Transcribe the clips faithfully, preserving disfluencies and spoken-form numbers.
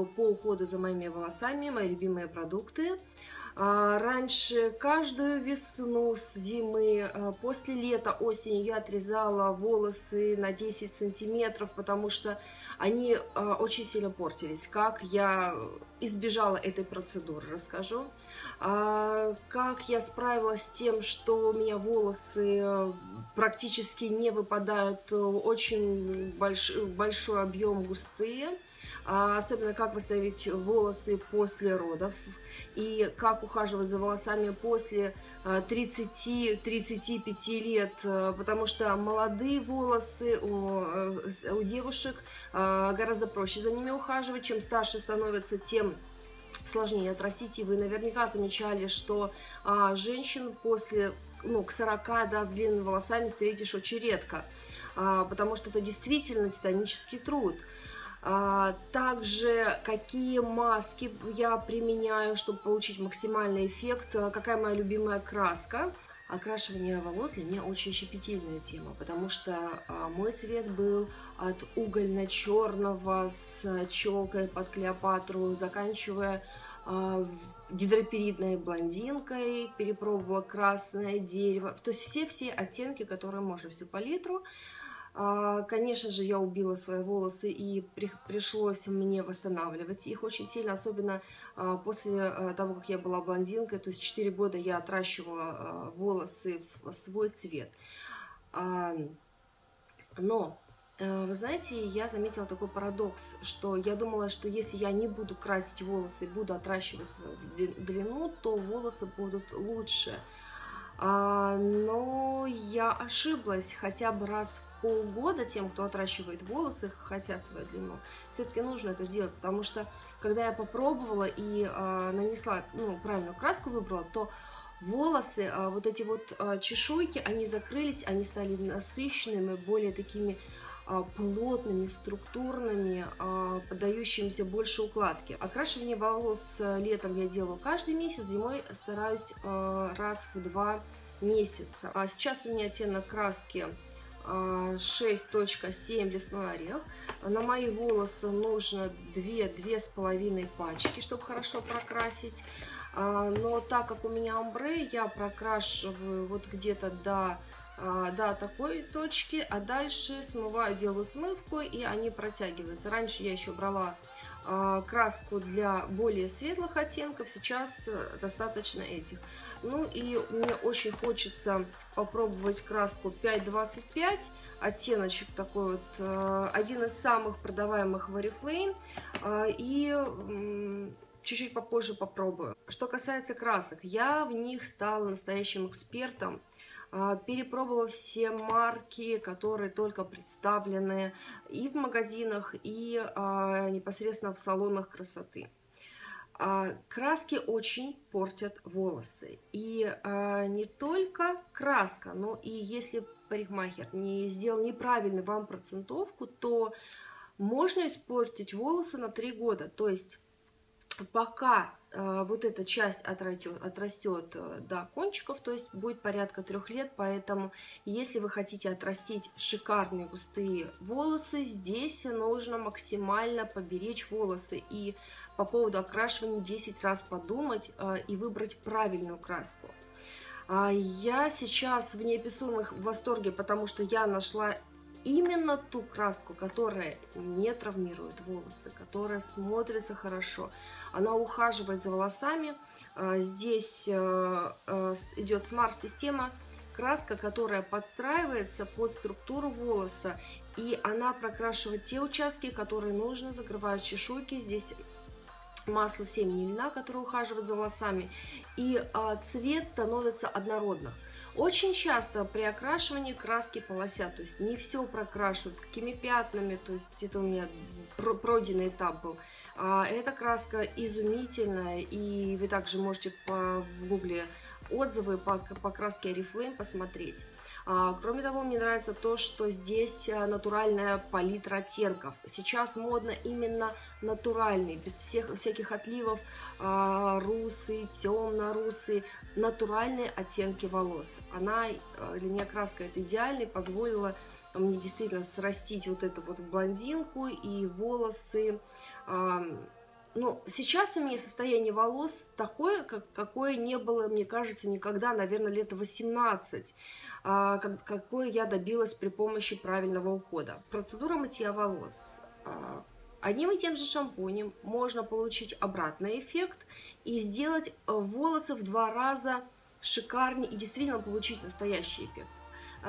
видео по уходу за моими волосами, мои любимые продукты. Раньше каждую весну, с зимы, после лета, осенью я отрезала волосы на десять сантиметров, потому что они очень сильно портились. Как я избежала этой процедуры, расскажу. Как я справилась с тем, что у меня волосы практически не выпадают, очень больш... большой объем, густые. Особенно как восстановить волосы после родов и как ухаживать за волосами после тридцати-тридцати пяти лет, потому что молодые волосы у, у девушек гораздо проще за ними ухаживать. Чем старше становятся, тем сложнее отрастить. И вы наверняка замечали, что женщин после, ну, к сорока, да, с длинными волосами встретишь очень редко, потому что это действительно титанический труд. Также какие маски я применяю, чтобы получить максимальный эффект, какая моя любимая краска. Окрашивание волос для меня очень щепетильная тема, потому что мой цвет был от угольно-черного с челкой под Клеопатру, заканчивая гидроперидной блондинкой, перепробовала красное дерево, то есть все-все оттенки, которые можно, всю палитру. Конечно же, я убила свои волосы, и пришлось мне восстанавливать их очень сильно, особенно после того, как я была блондинкой. То есть четыре года я отращивала волосы в свой цвет. Но, вы знаете, я заметила такой парадокс, что я думала, что если я не буду красить волосы и буду отращивать свою длину, то волосы будут лучше. Но я ошиблась. Хотя бы раз в полгода тем, кто отращивает волосы, хотят свою длину, все-таки нужно это делать, потому что когда я попробовала и а, нанесла, ну, правильную краску выбрала, то волосы, а, вот эти вот а, чешуйки, они закрылись, они стали насыщенными, более такими а, плотными, структурными, а, поддающимися больше укладке. Окрашивание волос летом я делаю каждый месяц, зимой стараюсь а, раз в два месяца. А сейчас у меня оттенок краски шесть точка семь лесной орех. На мои волосы нужно две-две с половиной пачки, чтобы хорошо прокрасить. Но так как у меня амбре, я прокрашиваю вот где-то до, до такой точки, а дальше смываю, делаю смывку, и они протягиваются. Раньше я еще брала краску для более светлых оттенков, сейчас достаточно этих. Ну и мне очень хочется попробовать краску пять двадцать пять, оттеночек такой вот, один из самых продаваемых в Орифлэйм, и чуть-чуть попозже попробую. Что касается красок, я в них стала настоящим экспертом, перепробовав все марки, которые только представлены и в магазинах, и а, непосредственно в салонах красоты. А, краски очень портят волосы. И а, не только краска, но и если парикмахер не сделал неправильно вам процентовку, то можно испортить волосы на три года. То есть пока э, вот эта часть отрастет, отрастет э, до кончиков, то есть будет порядка трех лет, поэтому если вы хотите отрастить шикарные густые волосы, здесь нужно максимально поберечь волосы и по поводу окрашивания десять раз подумать э, и выбрать правильную краску. Э, я сейчас в неописуемых в восторге, потому что я нашла именно ту краску, которая не травмирует волосы, которая смотрится хорошо. Она ухаживает за волосами. Здесь идет смарт-система. Краска, которая подстраивается под структуру волоса. И она прокрашивает те участки, которые нужно, закрывает чешуйки. Здесь масло семени льна, которое ухаживает за волосами. И цвет становится однородным. Очень часто при окрашивании краски полосят, то есть не все прокрашивают, какими пятнами, то есть это у меня пройденный этап был. А эта краска изумительная, и вы также можете по, в гугле отзывы по, по краске Орифлэйм посмотреть. А, кроме того, мне нравится то, что здесь натуральная палитра оттенков. Сейчас модно именно натуральный, без всех, всяких отливов, а, русый, темно-русый, натуральные оттенки волос. Она, для меня краска это идеальная, позволила мне действительно срастить вот эту вот блондинку и волосы, а, ну, сейчас у меня состояние волос такое, как, какое не было, мне кажется, никогда, наверное, лет восемнадцать, а, как, какое я добилась при помощи правильного ухода. Процедура мытья волос. А, одним и тем же шампунем можно получить обратный эффект и сделать волосы в два раза шикарнее и действительно получить настоящий эффект.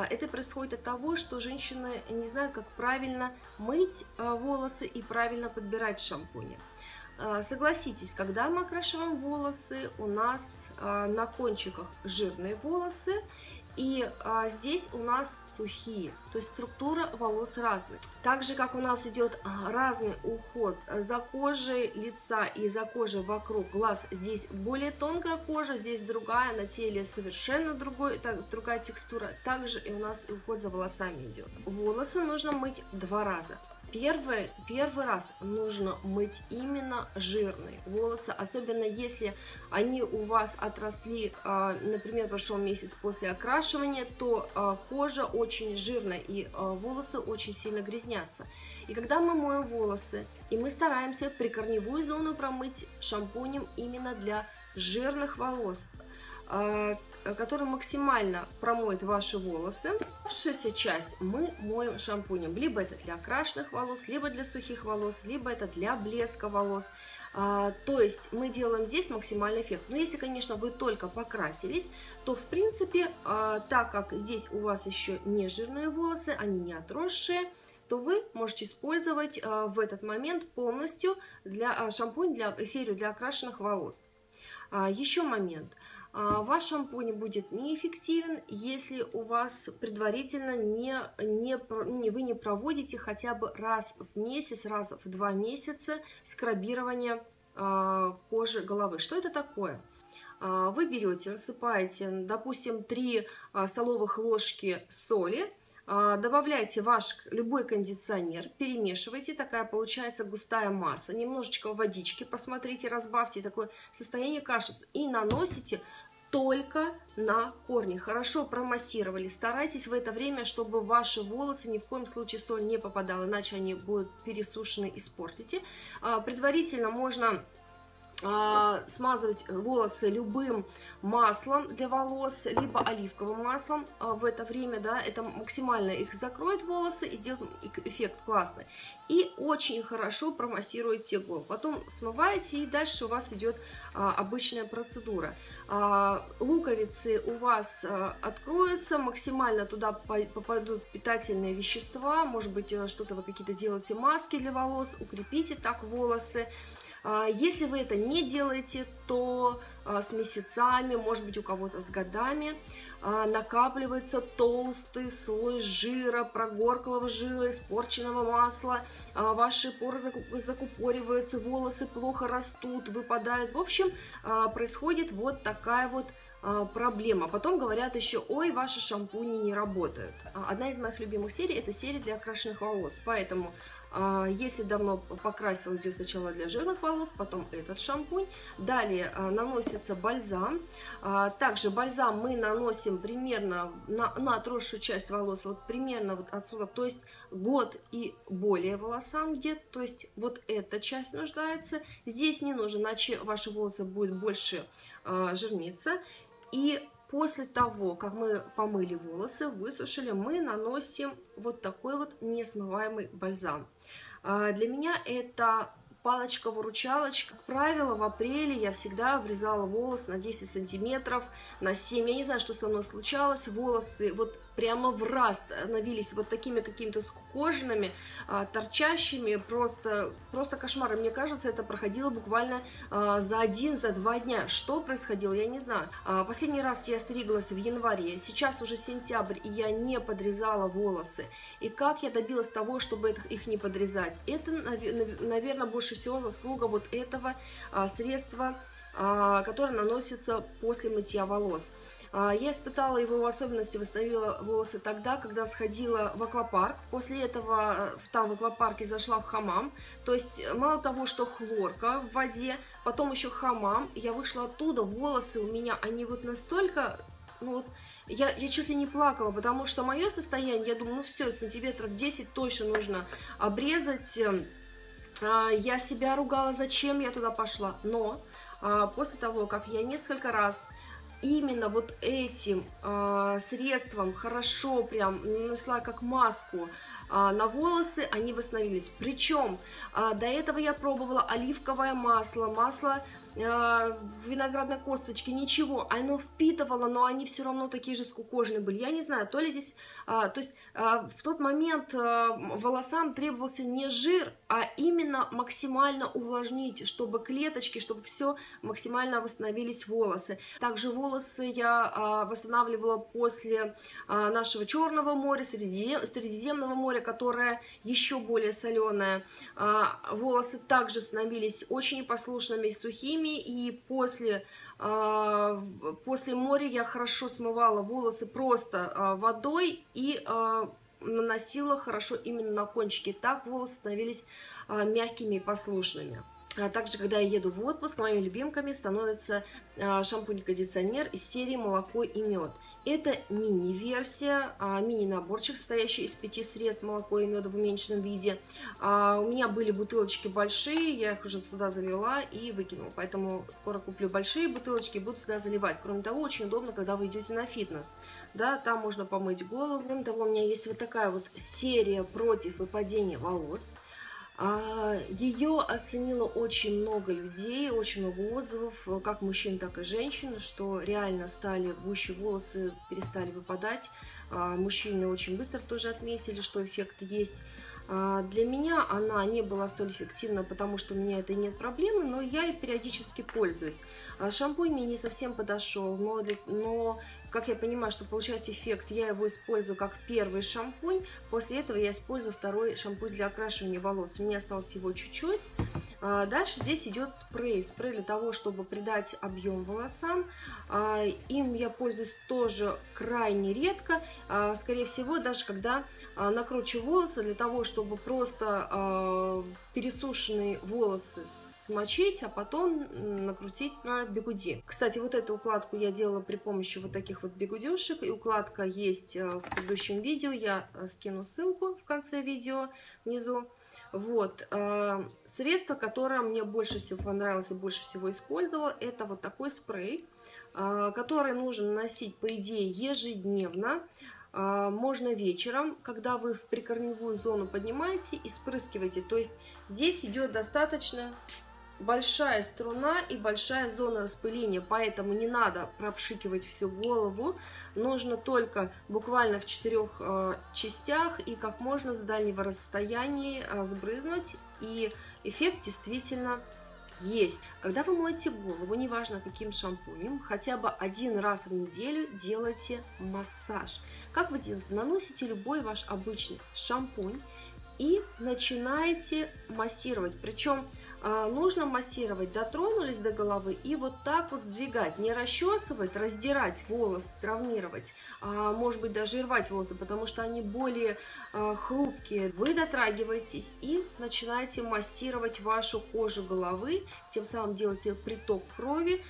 Это происходит от того, что женщины не знают, как правильно мыть волосы и правильно подбирать шампуни. Согласитесь, когда мы окрашиваем волосы, у нас на кончиках жирные волосы, и здесь у нас сухие, то есть структура волос разная. Так же, как у нас идет разный уход за кожей лица и за кожей вокруг глаз, здесь более тонкая кожа, здесь другая, на теле совершенно другой, так, другая текстура. Также и у нас и уход за волосами идет. Волосы нужно мыть два раза. Первый, первый раз нужно мыть именно жирные волосы, особенно если они у вас отросли, например, прошел месяц после окрашивания, то кожа очень жирная и волосы очень сильно грязнятся. И когда мы моем волосы, и мы стараемся прикорневую зону промыть шампунем именно для жирных волос, который максимально промоет ваши волосы. Оставшуюся часть мы моем шампунем. Либо это для окрашенных волос, либо для сухих волос, либо это для блеска волос. А, то есть мы делаем здесь максимальный эффект. Но если, конечно, вы только покрасились, то, в принципе, а, так как здесь у вас еще не жирные волосы, они не отросшие, то вы можете использовать а, в этот момент полностью для, а, шампунь, для, серию для окрашенных волос. А, еще момент. Ваш шампунь будет неэффективен, если у вас предварительно не, не, вы не проводите хотя бы раз в месяц, раз в два месяца скрабирование э, кожи головы. Что это такое? Вы берете, насыпаете, допустим, три столовых ложки соли, добавляйте ваш любой кондиционер, перемешивайте, такая получается густая масса, немножечко водички, посмотрите, разбавьте, такое состояние кашицы, и наносите только на корни. Хорошо промассировали, старайтесь в это время, чтобы ваши волосы ни в коем случае соль не попадала, иначе они будут пересушены, испортите. Предварительно можно смазывать волосы любым маслом для волос, либо оливковым маслом в это время, да, это максимально их закроет волосы и сделает эффект классный. И очень хорошо промассируете голову. Потом смываете, и дальше у вас идет обычная процедура. Луковицы у вас откроются, максимально туда попадут питательные вещества, может быть, что-то вы какие-то делаете, маски для волос, укрепите так волосы. Если вы это не делаете, то с месяцами, может быть, у кого-то с годами накапливается толстый слой жира, прогорклого жира, испорченного масла, ваши поры закупориваются, волосы плохо растут, выпадают. В общем, происходит вот такая вот проблема. Потом говорят еще: ой, ваши шампуни не работают. Одна из моих любимых серий – это серия для окрашенных волос, поэтому... Если давно покрасил, идет сначала для жирных волос, потом этот шампунь. Далее наносится бальзам. Также бальзам мы наносим примерно на, на отросшую часть волос, вот примерно вот отсюда, то есть год и более волосам где-то. То есть вот эта часть нуждается. Здесь не нужно, иначе ваши волосы будут больше жирниться. И после того, как мы помыли волосы, высушили, мы наносим вот такой вот несмываемый бальзам. Для меня это палочка-выручалочка. Как правило, в апреле я всегда обрезала волос на десять сантиметров, на семь. Я не знаю, что со мной случалось. Волосы вот прямо в раз становились вот такими какими-то скукоженными, торчащими. Просто, просто кошмары. Мне кажется, это проходило буквально за один, за два дня. Что происходило, я не знаю. Последний раз я стриглась в январе. Сейчас уже сентябрь, и я не подрезала волосы. И как я добилась того, чтобы их не подрезать? Это, наверное, больше всего заслуга вот этого а, средства, а, которое наносится после мытья волос. А, я испытала его в особенности, восстановила волосы тогда, когда сходила в аквапарк. После этого в, там, в аквапарке зашла в хамам. То есть мало того, что хлорка в воде, потом еще хамам. Я вышла оттуда, волосы у меня, они вот настолько... Ну вот, я, я чуть ли не плакала, потому что мое состояние, я думаю, ну все, сантиметров десять точно нужно обрезать... я себя ругала, зачем я туда пошла. Но после того, как я несколько раз именно вот этим средством хорошо прям нанесла как маску на волосы, они восстановились. Причем до этого я пробовала оливковое масло, масло виноградной косточки, ничего, оно впитывало, но они все равно такие же скукожные были. Я не знаю, то ли здесь, то есть в тот момент волосам требовался не жир, а именно максимально увлажнить, чтобы клеточки, чтобы все максимально восстановились волосы. Также волосы я восстанавливала после нашего Черного моря, Средиземного моря, которое еще более соленое. Волосы также становились очень послушными и сухими. И после, после моря я хорошо смывала волосы просто водой и наносила хорошо именно на кончики. Так волосы становились мягкими и послушными. Также, когда я еду в отпуск, моими любимками становится шампунь-кондиционер из серии «Молоко и мед». Это мини-версия, мини-наборчик, состоящий из пяти средств молоко и меда в уменьшенном виде. У меня были бутылочки большие, я их уже сюда залила и выкинула, поэтому скоро куплю большие бутылочки и буду сюда заливать. Кроме того, очень удобно, когда вы идете на фитнес, да, там можно помыть голову. Кроме того, у меня есть вот такая вот серия против выпадения волос. Ее оценило очень много людей, очень много отзывов, как мужчин, так и женщин, что реально стали гуще волосы, перестали выпадать. Мужчины очень быстро тоже отметили, что эффект есть. Для меня она не была столь эффективна, потому что у меня это и нет проблемы, но я и периодически пользуюсь. Шампунь мне не совсем подошел, но, но как я понимаю, чтобы получать эффект, я его использую как первый шампунь. После этого я использую второй шампунь для окрашивания волос. У меня осталось его чуть-чуть. Дальше здесь идет спрей. Спрей для того, чтобы придать объем волосам. Им я пользуюсь тоже крайне редко. Скорее всего, даже когда накручу волосы, для того, чтобы просто пересушенные волосы смочить, а потом накрутить на бигуди. Кстати, вот эту укладку я делала при помощи вот таких вот бигудюшек. И укладка есть в предыдущем видео. Я скину ссылку в конце видео внизу. Вот, средство, которое мне больше всего понравилось и больше всего использовала, это вот такой спрей, который нужно наносить, по идее, ежедневно. Можно вечером, когда вы в прикорневую зону поднимаете и спрыскиваете. То есть здесь идет достаточно большая струна и большая зона распыления, поэтому не надо пропшикивать всю голову, нужно только буквально в четырех э, частях и как можно с дальнего расстояния э, сбрызнуть, и эффект действительно есть. Когда вы моете голову, неважно каким шампунем, хотя бы один раз в неделю делайте массаж. Как вы делаете? Наносите любой ваш обычный шампунь и начинаете массировать, причем нужно массировать, дотронулись до головы и вот так вот сдвигать, не расчесывать, раздирать волос, травмировать, а может быть даже и рвать волосы, потому что они более хрупкие. Вы дотрагиваетесь и начинаете массировать вашу кожу головы, тем самым делаете приток крови,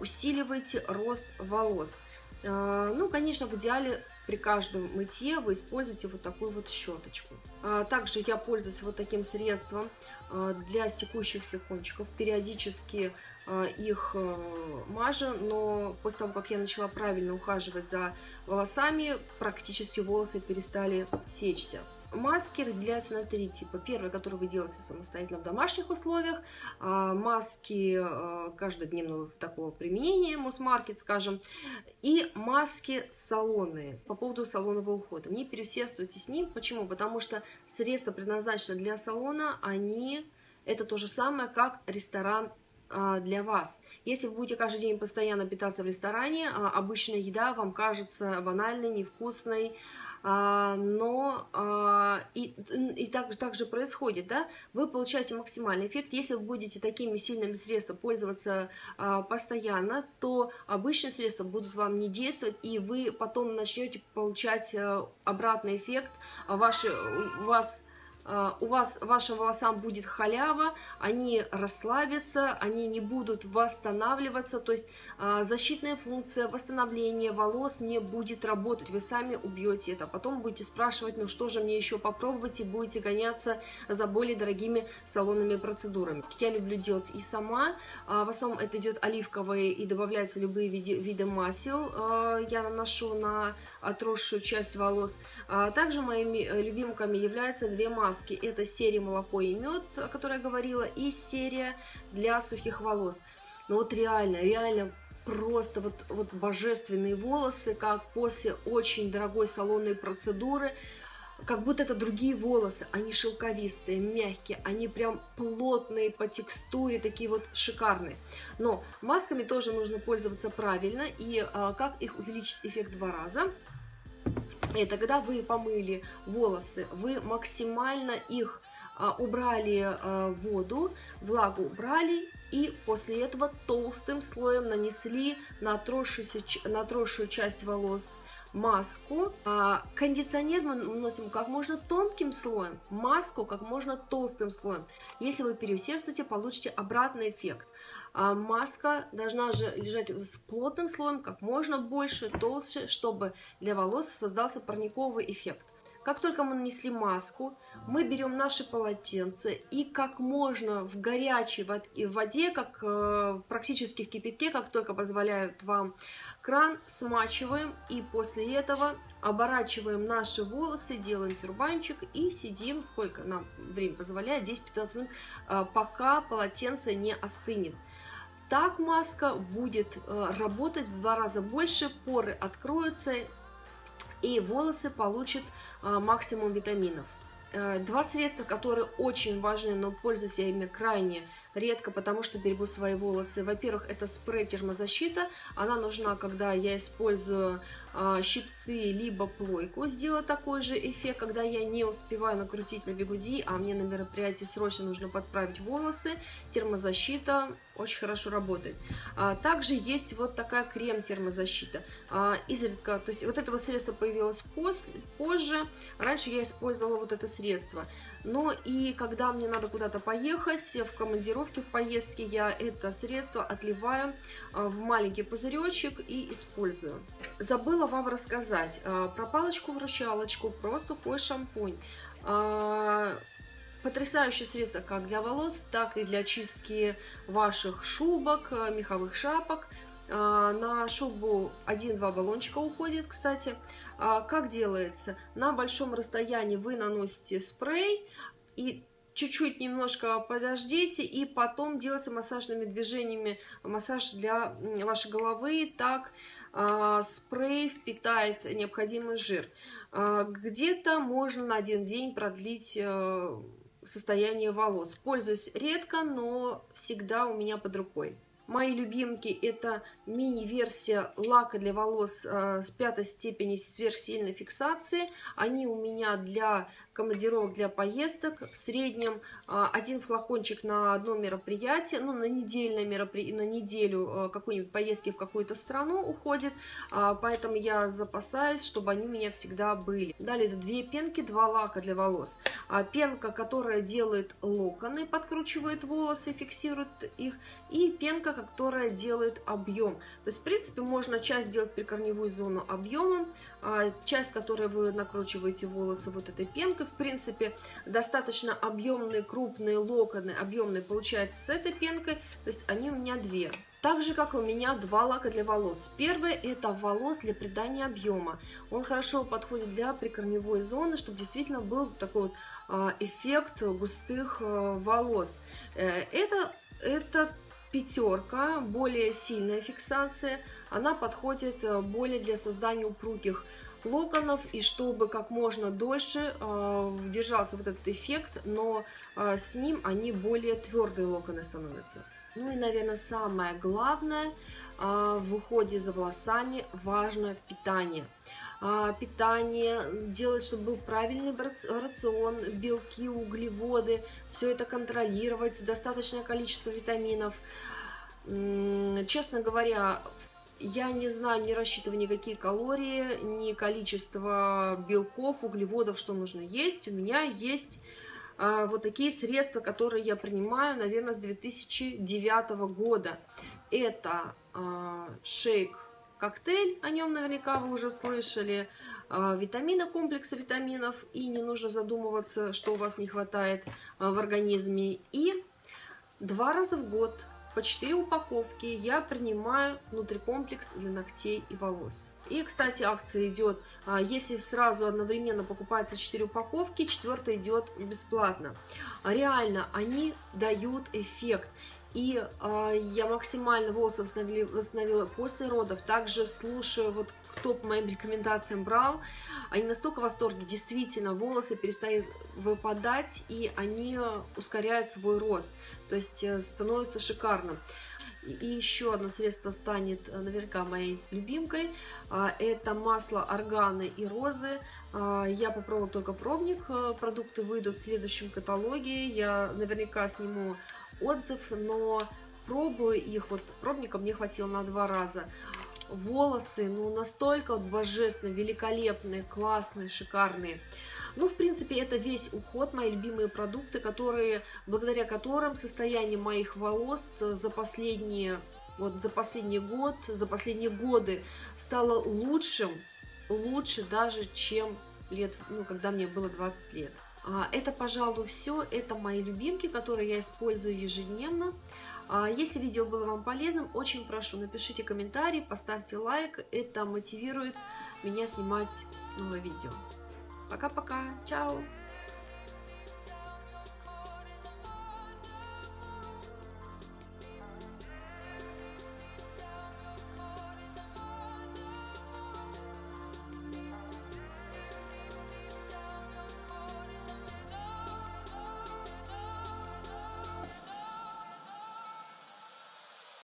усиливаете рост волос. Ну, конечно, в идеале при каждом мытье вы используете вот такую вот щеточку. Также я пользуюсь вот таким средством для секущихся кончиков. Периодически их мажу, но после того, как я начала правильно ухаживать за волосами, практически волосы перестали сечься. Маски разделяются на три типа. Первый, который вы делаете самостоятельно в домашних условиях. Маски каждодневного такого применения, масс-маркет, скажем. И маски салонные. По поводу салонного ухода. Не переусердствуйте с ним. Почему? Потому что средства, предназначенные для салона, они... Это то же самое, как ресторан для вас. Если вы будете каждый день постоянно питаться в ресторане, обычная еда вам кажется банальной, невкусной, но и, и так, так же происходит, да? Вы получаете максимальный эффект. Если вы будете такими сильными средствами пользоваться постоянно, то обычные средства будут вам не действовать, и вы потом начнете получать обратный эффект. Ваши, у вас у вас, вашим волосам будет халява, они расслабятся, они не будут восстанавливаться, то есть защитная функция восстановления волос не будет работать, вы сами убьете это. Потом будете спрашивать, ну что же мне еще попробовать, и будете гоняться за более дорогими салонными процедурами. Я люблю делать и сама, в основном это идет оливковое и добавляются любые виды масел, я наношу на отросшую часть волос. Также моими любимками являются две маски. Это серия «Молоко и мед», о которой я говорила, и серия для сухих волос. Но вот реально, реально просто вот, вот божественные волосы, как после очень дорогой салонной процедуры, как будто это другие волосы, они шелковистые, мягкие, они прям плотные по текстуре, такие вот шикарные. Но масками тоже нужно пользоваться правильно, и а, как их увеличить эффект два раза? Это когда вы помыли волосы, вы максимально их а, убрали а, воду, влагу убрали, и после этого толстым слоем нанесли на отросшуюся, на отросшую часть волос маску. А, кондиционер мы наносим как можно тонким слоем, маску как можно толстым слоем. Если вы переусердствуете, получите обратный эффект. А маска должна же лежать с плотным слоем, как можно больше, толще, чтобы для волос создался парниковый эффект. Как только мы нанесли маску, мы берем наше полотенце и как можно в горячей воде, как э, практически в кипятке, как только позволяет вам кран, смачиваем и после этого оборачиваем наши волосы, делаем тюрбанчик и сидим, сколько нам время позволяет, десять-пятнадцать минут, э, пока полотенце не остынет. Так маска будет э, работать в два раза больше, поры откроются и волосы получат э, максимум витаминов. Э, два средства, которые очень важны, но пользуюсь я ими крайне редко, потому что берегу свои волосы. Во-первых, это спрей термозащита. Она нужна, когда я использую э, щипцы, либо плойку. Сделала такой же эффект, когда я не успеваю накрутить на бигуди, а мне на мероприятии срочно нужно подправить волосы. Термозащита очень хорошо работает. А, также есть вот такая крем-термозащита. А, изредка, то есть вот этого средства появилось пос, позже. Раньше я использовала вот это средство. Но и когда мне надо куда-то поехать, в командировке, в поездке, я это средство отливаю в маленький пузыречек и использую. Забыла вам рассказать про палочку-вручалочку, про сухой шампунь. Потрясающее средство как для волос, так и для чистки ваших шубок, меховых шапок. На шубу один-два баллончика уходит, кстати. Как делается? На большом расстоянии вы наносите спрей и чуть-чуть немножко подождите, и потом делайте массажными движениями массаж для вашей головы. Так спрей впитает необходимый жир. Где-то можно на один день продлить состояние волос. Пользуюсь редко, но всегда у меня под рукой. Мои любимки это мини-версия лака для волос э, с пятой степени сверхсильной фиксации. Они у меня для командировок, для поездок. В среднем э, один флакончик на одно мероприятие, ну на недельное мероприятие, на неделю э, какой-нибудь поездки в какую-то страну уходит. Э, поэтому я запасаюсь, чтобы они у меня всегда были. Далее две пенки, два лака для волос. Э, пенка, которая делает локоны, подкручивает волосы, фиксирует их. И пенка, которая делает объем. То есть, в принципе, можно часть делать прикорневую зону объемом, часть, которой вы накручиваете волосы вот этой пенкой. В принципе, достаточно объемные, крупные локоны, объемные получается с этой пенкой. То есть, они у меня две. Так же, как у меня два лака для волос. Первый – это волос для придания объема. Он хорошо подходит для прикорневой зоны, чтобы действительно был такой вот эффект густых волос. Это, это пятерка, более сильная фиксация, она подходит более для создания упругих локонов, и чтобы как можно дольше э, держался вот этот эффект, но э, с ним они более твердые локоны становятся. Ну и, наверное, самое главное э, в уходе за волосами важно питание. Питание, делать, чтобы был правильный рацион, белки, углеводы, все это контролировать, достаточное количество витаминов. Честно говоря, я не знаю, не рассчитываю никакие калории, ни количество белков, углеводов, что нужно есть. У меня есть вот такие средства, которые я принимаю, наверное, с две тысячи девятого года. Это шейк-коктейль, о нем наверняка вы уже слышали, витамины, комплексы витаминов, и не нужно задумываться, что у вас не хватает в организме. И два раза в год по четыре упаковки я принимаю нутрикомплекс для ногтей и волос. И, кстати, акция идет, если сразу одновременно покупается четыре упаковки, четвертая идет бесплатно. Реально, они дают эффект. И э, я максимально волосы восстановила после родов. Также слушаю, вот кто по моим рекомендациям брал, они настолько в восторге. Действительно, волосы перестают выпадать, и они ускоряют свой рост. То есть э, становится шикарно. И, и еще одно средство станет наверняка моей любимкой. Э, это масло органы и розы. Э, я попробовала только пробник. Э, продукты выйдут в следующем каталоге. Я наверняка сниму отзыв, но пробую их, вот пробника мне хватило на два раза. Волосы, ну, настолько божественно, великолепные, классные, шикарные. Ну, в принципе, это весь уход, мои любимые продукты, которые, благодаря которым состояние моих волос за последние, вот, за последний год, за последние годы стало лучшим, лучше даже, чем лет, ну, когда мне было двадцать лет. Это, пожалуй, все. Это мои любимки, которые я использую ежедневно. Если видео было вам полезным, очень прошу, напишите комментарий, поставьте лайк. Это мотивирует меня снимать новое видео. Пока-пока. Чао!